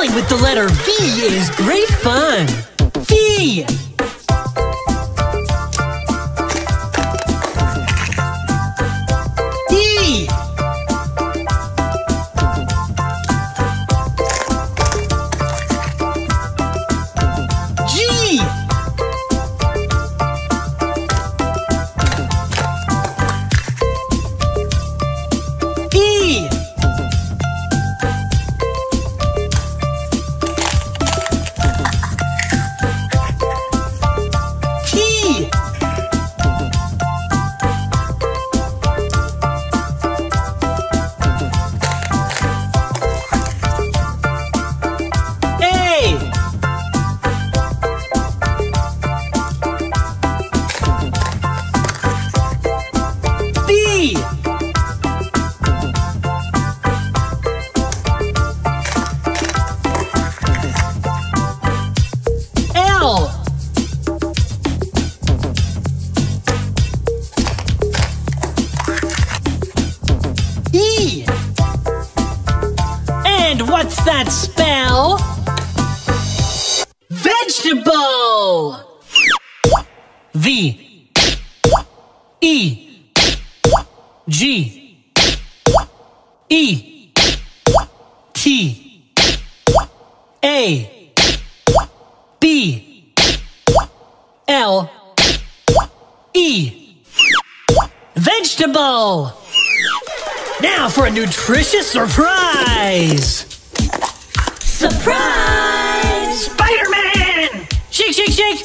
Spelling with the letter V is great fun. V. Nutritious surprise! Surprise! Spider-Man! Shake, shake, shake!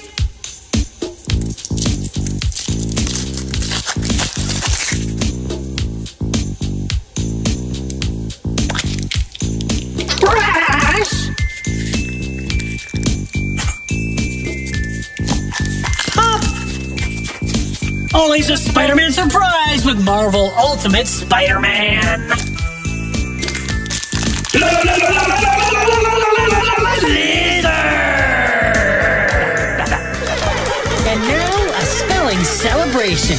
Crash! Pop! Always a Spider-Man surprise with Marvel Ultimate Spider-Man! And now, a spelling celebration.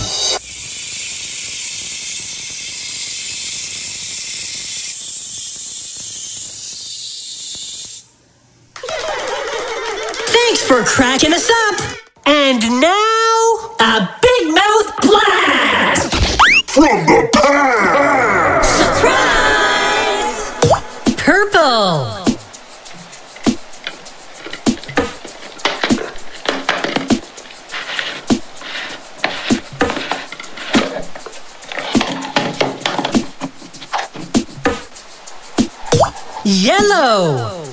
Thanks for cracking us up. And now, a Big Mouth blast! From the past! Surprise! Purple. Yellow.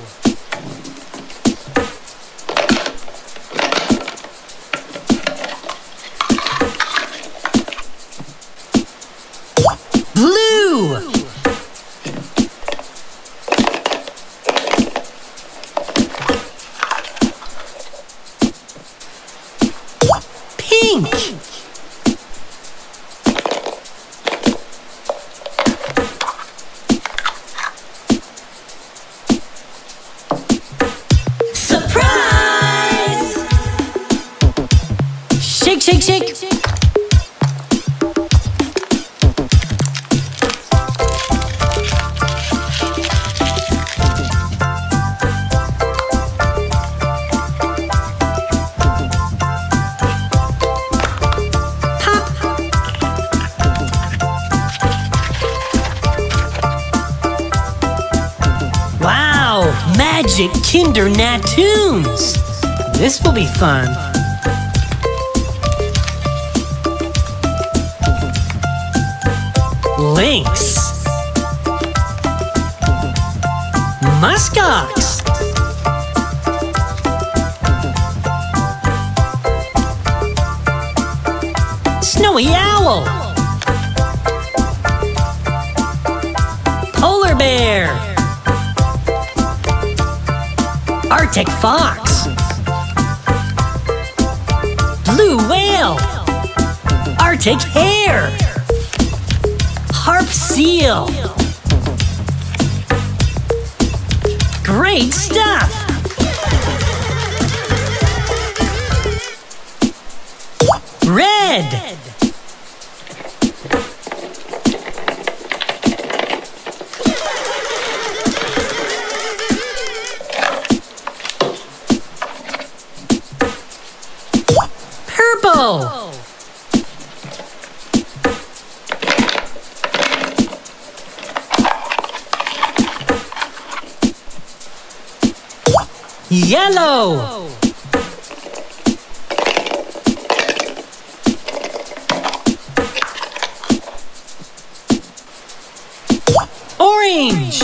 Blue. Magic Kinder Nattoons. This will be fun. Lynx. Muskox. Snowy Owl. Polar Bear. Arctic Fox. Blue Whale. Arctic Hare. Harp Seal. Great stuff! Red. Yellow. Orange.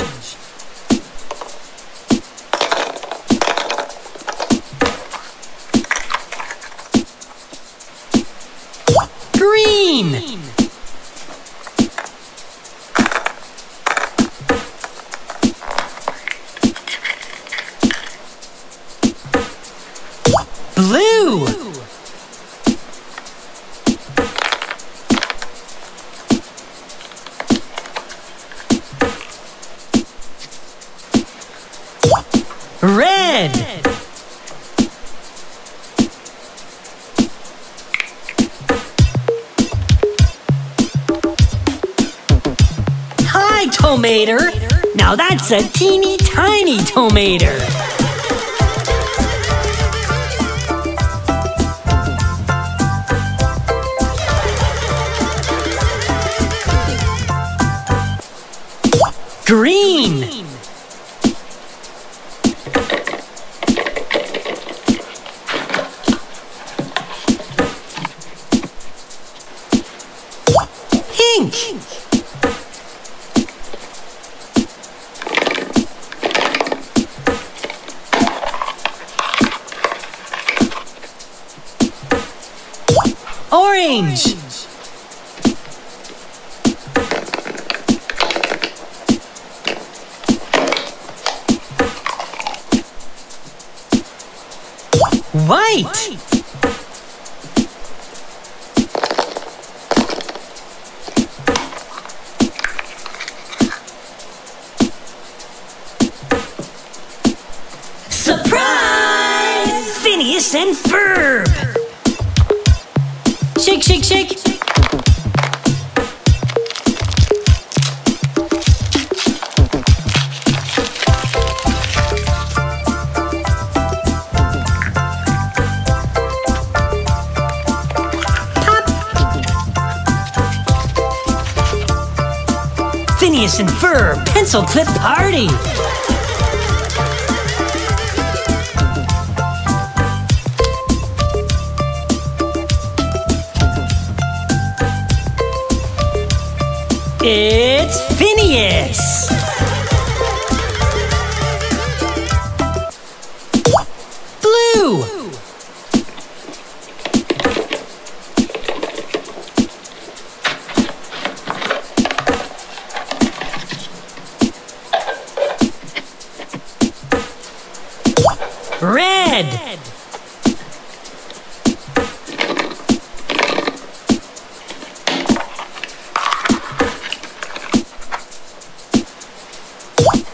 Green. Blue. Red. Hi, Tomater. Now that's a teeny tiny tomater. Green. Pink. Orange. White. Surprise! Phineas and Ferb. Shake, shake, shake. Phineas and Ferb pencil clip party. It's Phineas. Blue. Red.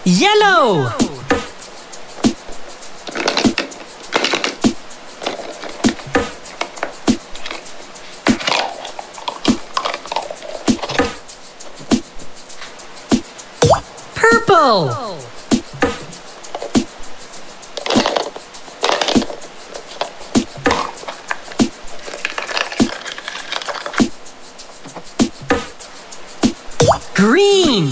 Yellow. Purple. Green.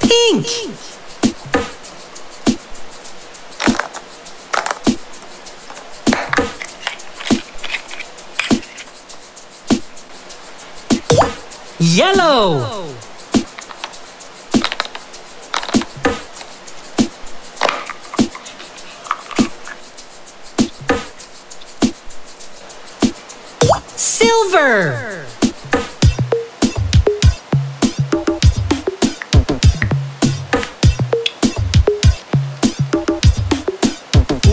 Pink. Yellow. Silver.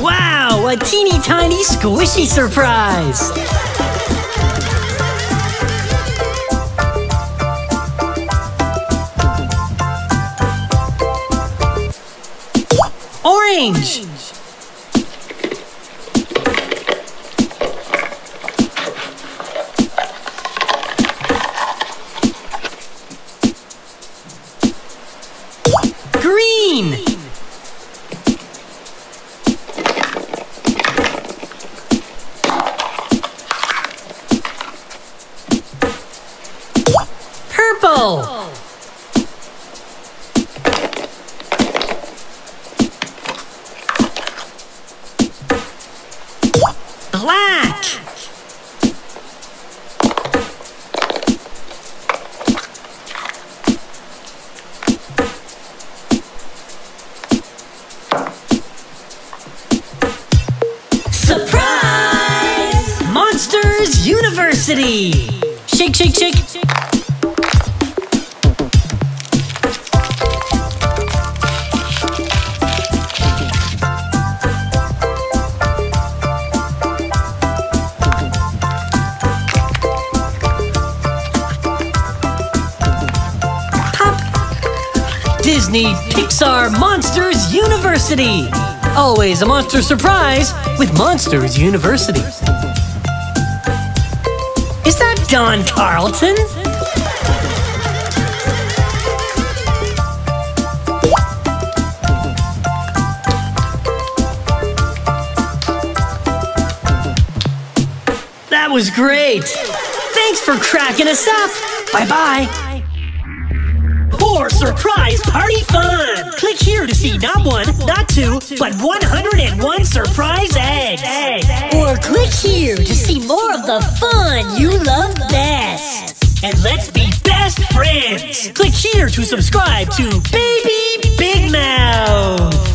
Wow, a teeny tiny squishy surprise. Orange. Green. University! Shake, shake, shake! Pop! Disney Pixar Monsters University! Always a monster surprise with Monsters University. Is that John Carlton? That was great! Thanks for cracking us up! Bye-bye! More surprise party fun! Click here to see not one, not two, but 101 surprise eggs! Or click here to see more of the fun you love best! And let's be best friends! Click here to subscribe to Baby Big Mouth!